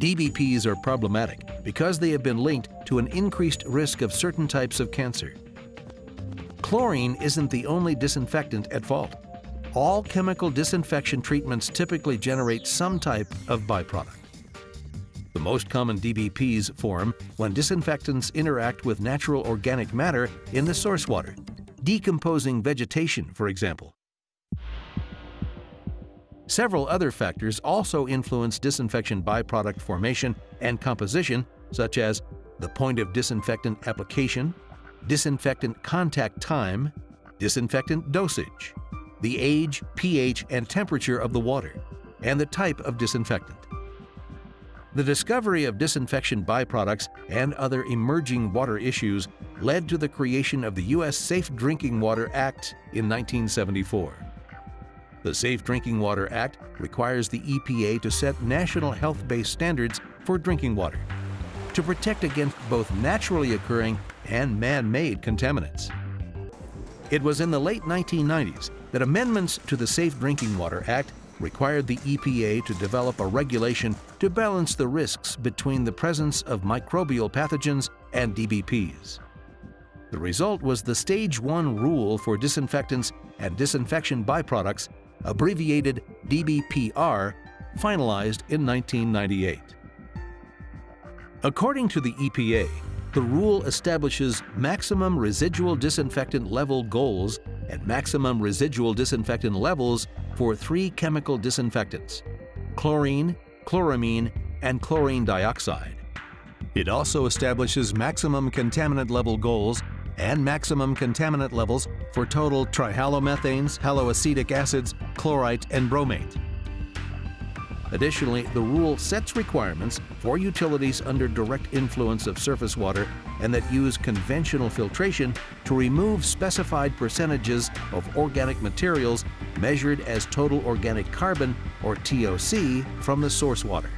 DBPs are problematic because they have been linked to an increased risk of certain types of cancer. Chlorine isn't the only disinfectant at fault. All chemical disinfection treatments typically generate some type of byproduct. The most common DBPs form when disinfectants interact with natural organic matter in the source water, decomposing vegetation, for example. Several other factors also influence disinfection byproduct formation and composition, such as the point of disinfectant application, disinfectant contact time, disinfectant dosage, the age, pH, and temperature of the water, and the type of disinfectant. The discovery of disinfection byproducts and other emerging water issues led to the creation of the U.S. Safe Drinking Water Act in 1974. The Safe Drinking Water Act requires the EPA to set national health-based standards for drinking water to protect against both naturally occurring and man-made contaminants. It was in the late 1990s that amendments to the Safe Drinking Water Act required the EPA to develop a regulation to balance the risks between the presence of microbial pathogens and DBPs. The result was the Stage 1 Rule for Disinfectants and Disinfection Byproducts, abbreviated DBPR, finalized in 1998. According to the EPA, the rule establishes maximum residual disinfectant level goals and maximum residual disinfectant levels for three chemical disinfectants: chlorine, chloramine, and chlorine dioxide. It also establishes maximum contaminant level goals and maximum contaminant levels for total trihalomethanes, haloacetic acids, chlorite, and bromate. Additionally, the rule sets requirements for utilities under direct influence of surface water and that use conventional filtration to remove specified percentages of organic materials measured as total organic carbon, or TOC, from the source water.